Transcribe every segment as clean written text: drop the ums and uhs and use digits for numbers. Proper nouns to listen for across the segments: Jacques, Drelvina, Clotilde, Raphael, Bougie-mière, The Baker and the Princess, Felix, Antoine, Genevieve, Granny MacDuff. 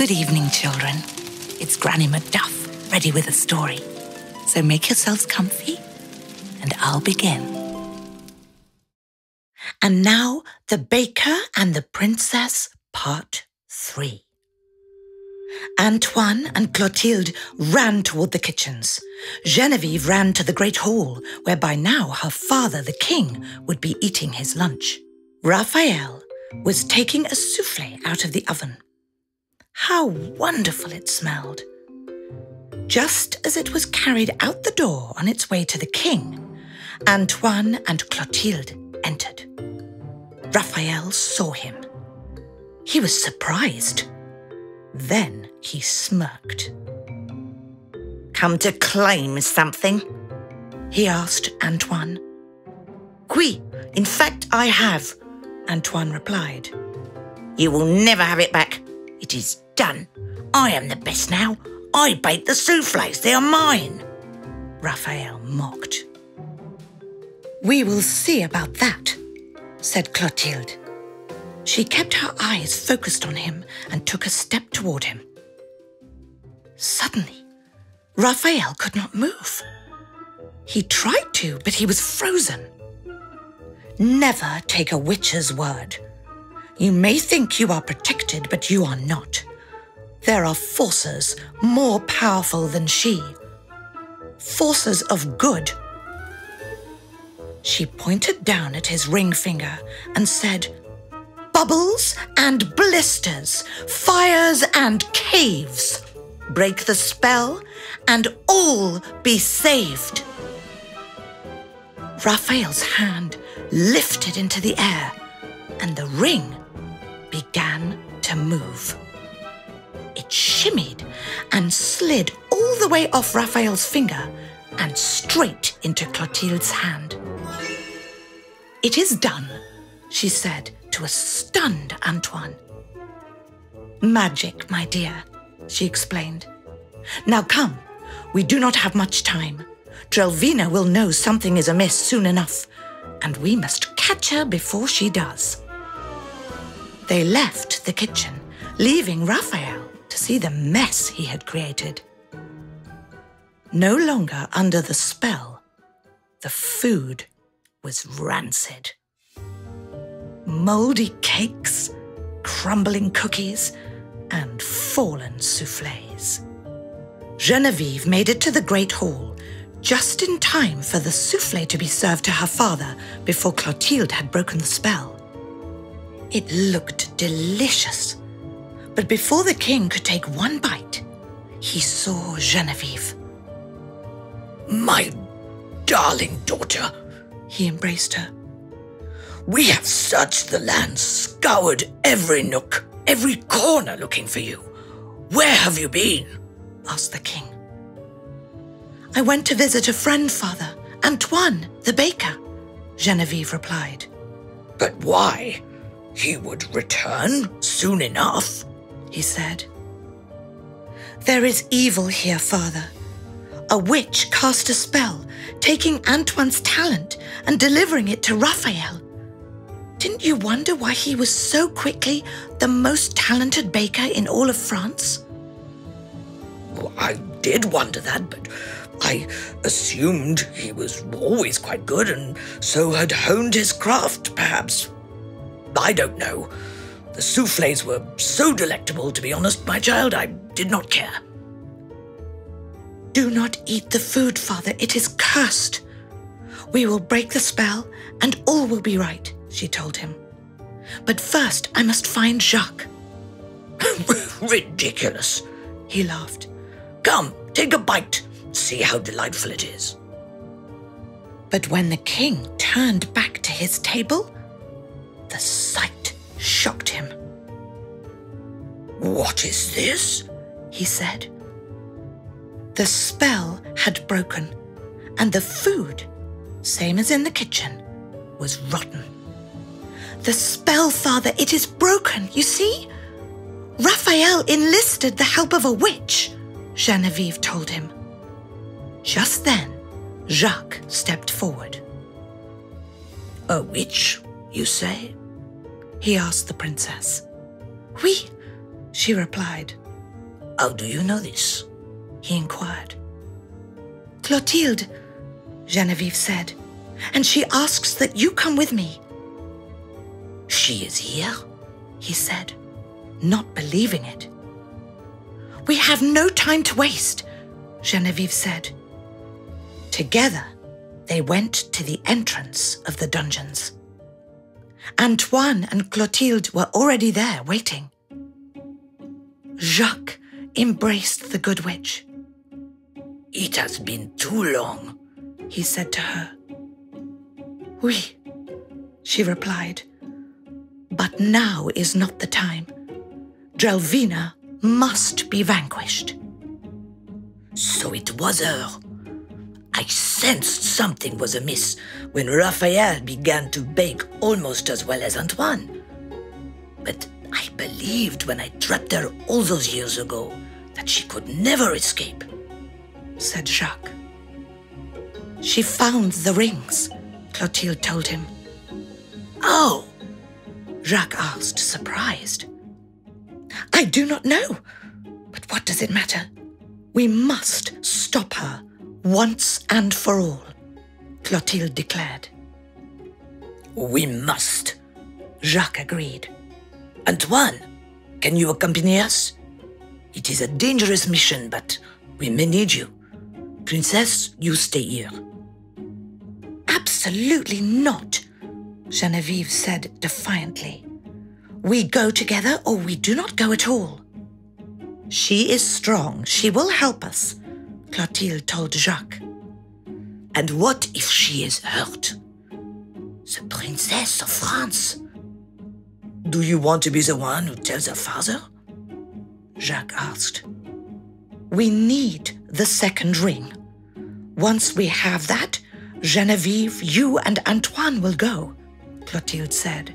Good evening, children. It's Granny Macduff, ready with a story. So make yourselves comfy, and I'll begin. And now, The Baker and the Princess, Part 3. Antoine and Clotilde ran toward the kitchens. Genevieve ran to the great hall, where by now her father, the king, would be eating his lunch. Raphael was taking a souffle out of the oven. How wonderful it smelled! Just as it was carried out the door on its way to the king, Antoine and Clotilde entered. Raphael saw him. He was surprised. Then he smirked. "Come to claim something?" he asked Antoine. "Oui, in fact I have," Antoine replied. "You will never have it back. It is done. I am the best now. I baked the soufflés. They are mine," Raphael mocked. "We will see about that," said Clotilde. She kept her eyes focused on him and took a step toward him. Suddenly, Raphael could not move. He tried to, but he was frozen. Never take a witch's word. You may think you are protected, but you are not. There are forces more powerful than she. Forces of good. She pointed down at his ring finger and said, "Bubbles and blisters, fires and caves. Break the spell and all be saved." Raphael's hand lifted into the air and the ring began to move. It shimmied and slid all the way off Raphael's finger and straight into Clotilde's hand. "It is done," she said to a stunned Antoine. "Magic, my dear," she explained. "Now come, we do not have much time. Drelvina will know something is amiss soon enough, and we must catch her before she does." They left the kitchen, leaving Raphael to see the mess he had created. No longer under the spell, the food was rancid. Mouldy cakes, crumbling cookies, and fallen soufflés. Genevieve made it to the great hall, just in time for the soufflé to be served to her father before Clotilde had broken the spell. It looked delicious, but before the king could take one bite, he saw Genevieve. "My darling daughter," he embraced her. "We have searched the land, scoured every nook, every corner looking for you. Where have you been?" asked the king. "I went to visit a friend, father, Antoine, the baker," Genevieve replied. "But why? He would return soon enough," he said. "There is evil here, father. A witch cast a spell, taking Antoine's talent and delivering it to Raphael. Didn't you wonder why he was so quickly the most talented baker in all of France?" "Well, I did wonder that, but I assumed he was always quite good and so had honed his craft, perhaps. I don't know. The soufflés were so delectable, to be honest, my child, I did not care." "Do not eat the food, father. It is cursed. We will break the spell and all will be right," she told him. "But first I must find Jacques." "Ridiculous," he laughed. "Come, take a bite. See how delightful it is." But when the king turned back to his table, the sight shocked him. "What is this?" he said. The spell had broken, and the food, same as in the kitchen, was rotten. "The spell, father, it is broken, you see? Raphael enlisted the help of a witch," Genevieve told him. Just then, Jacques stepped forward. "A witch, you say?" he asked the princess. "Oui," she replied. How do you know this? He inquired. Clotilde, Genevieve said, and she asks that you come with me. She is here, he said, not believing it. We have no time to waste, Genevieve said. Together, they went to the entrance of the dungeons. Antoine and Clotilde were already there waiting. Jacques embraced the good witch. It has been too long, he said to her. Oui, she replied. But now is not the time. Drelvina must be vanquished. So it was her. I sensed something was amiss when Raphael began to bake almost as well as Antoine. But I believed when I trapped her all those years ago that she could never escape, said Jacques. She found the rings, Clotilde told him. Oh, Jacques asked, surprised. I do not know, but what does it matter? We must stop her once and for all, Clotilde declared. We must, Jacques agreed. Antoine, can you accompany us? It is a dangerous mission, but we may need you. Princess, you stay here. Absolutely not, Genevieve said defiantly. We go together or we do not go at all. She is strong. She will help us, Clotilde told Jacques. And what if she is hurt? The Princess of France. Do you want to be the one who tells her father? Jacques asked. We need the second ring. Once we have that, Genevieve, you and Antoine will go, Clotilde said.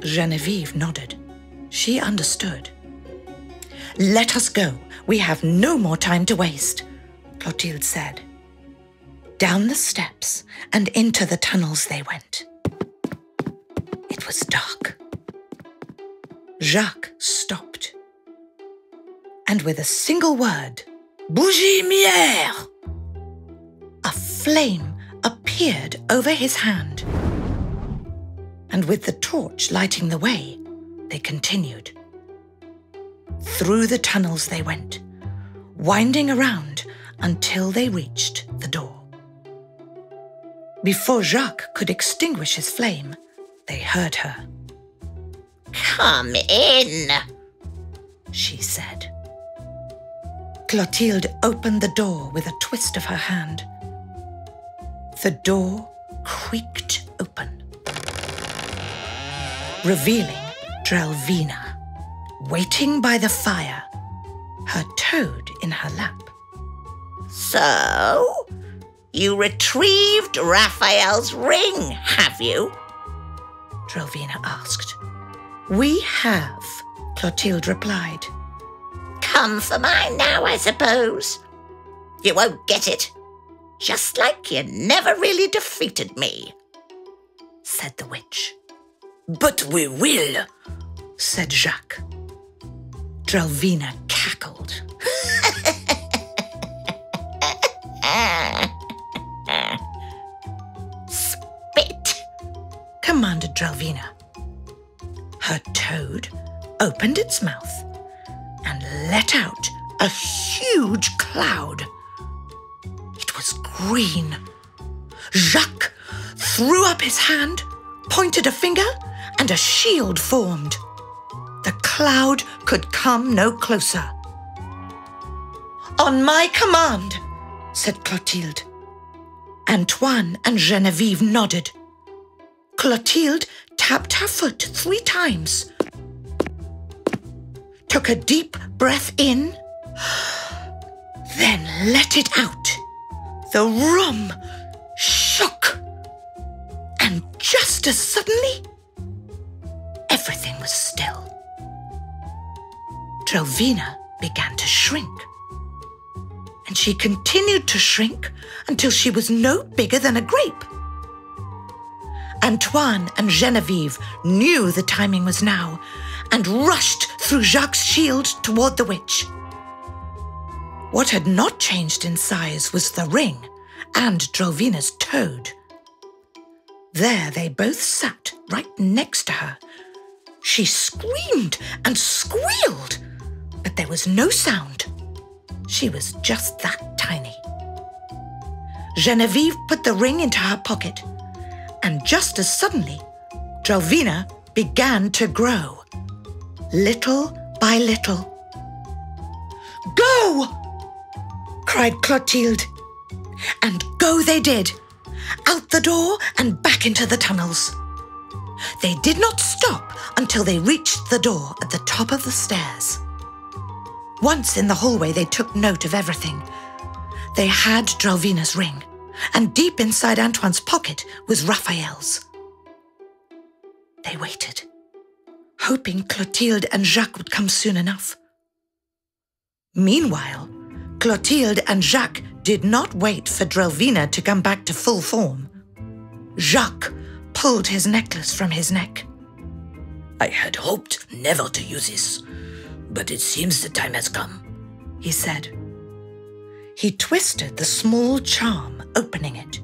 Genevieve nodded. She understood. Let us go. We have no more time to waste, Clotilde said. Down the steps and into the tunnels they went. It was dark. Jacques stopped. And with a single word, Bougie-mière! A flame appeared over his hand. And with the torch lighting the way, they continued. Through the tunnels they went, winding around until they reached the door. Before Jacques could extinguish his flame, they heard her. Come in, she said. Clotilde opened the door with a twist of her hand. The door creaked open, revealing Drelvina, waiting by the fire, her toad in her lap. So, you retrieved Raphael's ring, have you? Drelvina asked. We have, Clotilde replied. Come for mine now, I suppose. You won't get it, just like you never really defeated me, said the witch. But we will, said Jacques. Drelvina cackled. Spit, commanded Drelvina. Her toad opened its mouth and let out a huge cloud. It was green. Jacques threw up his hand, pointed a finger, and a shield formed. The cloud could come no closer. On my command, said Clotilde. Antoine and Genevieve nodded. Clotilde tapped her foot 3 times, took a deep breath in, then let it out. The room shook, and just as suddenly, everything was still. Drelvina began to shrink, and she continued to shrink until she was no bigger than a grape. Antoine and Genevieve knew the timing was now and rushed through Jacques' shield toward the witch. What had not changed in size was the ring and Drelvina's toad. There they both sat right next to her. She screamed and squealed, but there was no sound. She was just that tiny. Genevieve put the ring into her pocket, and just as suddenly, Drelvina began to grow, little by little. "Go!" cried Clotilde. And go they did, out the door and back into the tunnels. They did not stop until they reached the door at the top of the stairs. Once in the hallway, they took note of everything. They had Drelvina's ring, and deep inside Antoine's pocket was Raphael's. They waited, hoping Clotilde and Jacques would come soon enough. Meanwhile, Clotilde and Jacques did not wait for Drelvina to come back to full form. Jacques pulled his necklace from his neck. "I had hoped never to use this, but it seems the time has come," he said. He twisted the small charm, opening it.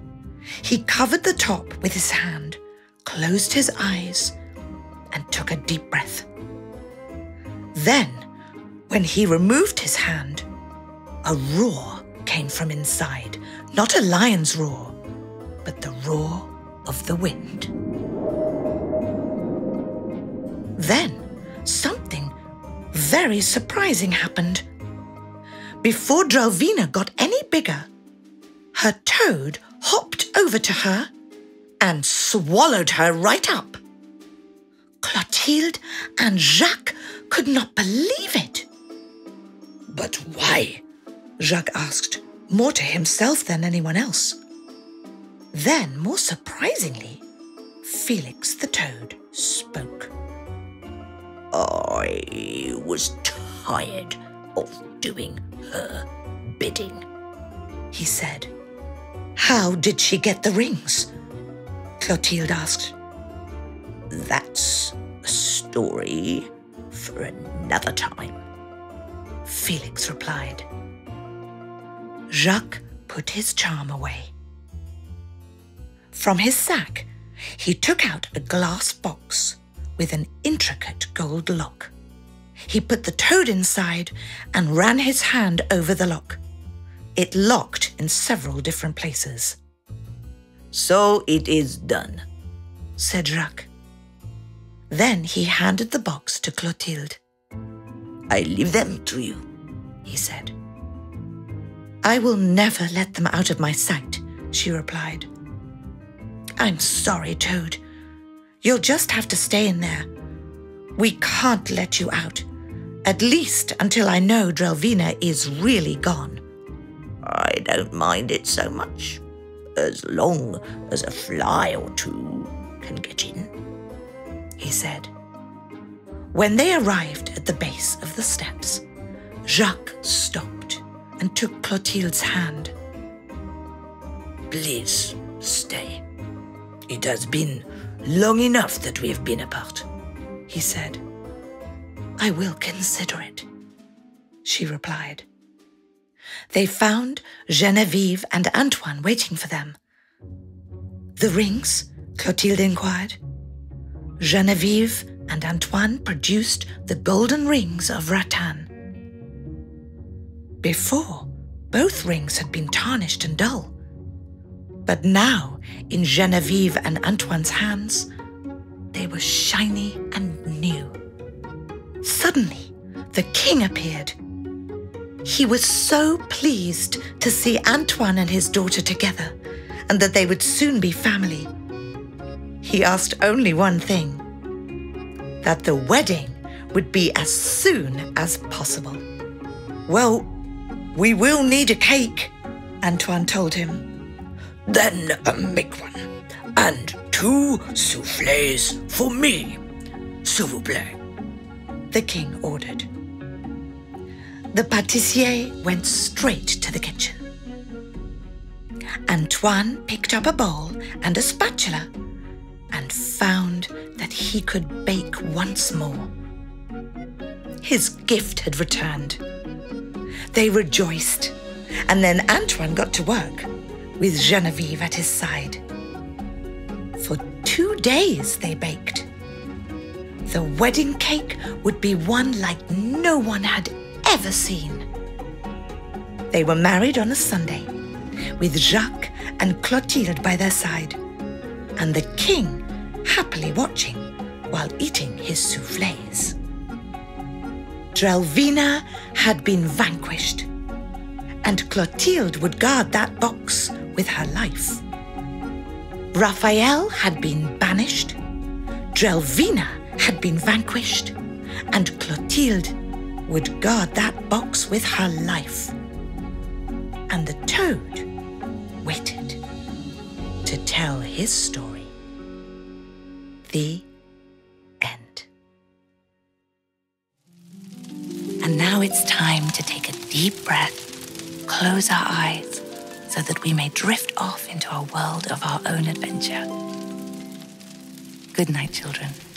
He covered the top with his hand, closed his eyes, and took a deep breath. Then, when he removed his hand, a roar came from inside, not a lion's roar, but the roar of the wind. Then, something very surprising happened. Before Drelvina got any bigger, her toad hopped over to her and swallowed her right up. Clotilde and Jacques could not believe it. "But why?" Jacques asked, more to himself than anyone else. Then, more surprisingly, Felix the toad spoke. "I was tired of doing her bidding," he said. "How did she get the rings?" Clotilde asked. "That's a story for another time," Felix replied. Jacques put his charm away. From his sack, he took out a glass box with an intricate gold lock. He put the toad inside and ran his hand over the lock. It locked in several different places. "So it is done," said Jacques. Then he handed the box to Clotilde. "I leave them to you," he said. "I will never let them out of my sight," she replied. "I'm sorry, Toad. You'll just have to stay in there. We can't let you out, at least until I know Drelvina is really gone." "I don't mind it so much, as long as a fly or two can get in," he said. When they arrived at the base of the steps, Jacques stopped and took Clotilde's hand. "Please stay. It has been long enough that we have been apart," he said. "I will consider it," she replied. They found Genevieve and Antoine waiting for them. "The rings?" Clotilde inquired. Genevieve and Antoine produced the golden rings of rattan. Before, both rings had been tarnished and dull. But now, in Genevieve and Antoine's hands, they were shiny and new. Suddenly, the king appeared. He was so pleased to see Antoine and his daughter together, and that they would soon be family. He asked only one thing: that the wedding would be as soon as possible. "Well, we will need a cake," Antoine told him. "Then make one, and 2 soufflés for me, s'il vous plaît," the king ordered. The pâtissier went straight to the kitchen. Antoine picked up a bowl and a spatula and found that he could bake once more. His gift had returned. They rejoiced, and then Antoine got to work, with Genevieve at his side. For 2 days they baked. The wedding cake would be one like no one had ever seen. They were married on a Sunday, with Jacques and Clotilde by their side, and the king happily watching while eating his soufflés. Drelvina had been vanquished, and Clotilde would guard that box with her life. Raphael had been banished, Drelvina had been vanquished, and Clotilde would guard that box with her life. And the toad waited to tell his story. The end. And now it's time to take a deep breath, close our eyes, so that we may drift off into a world of our own adventure. Good night, children.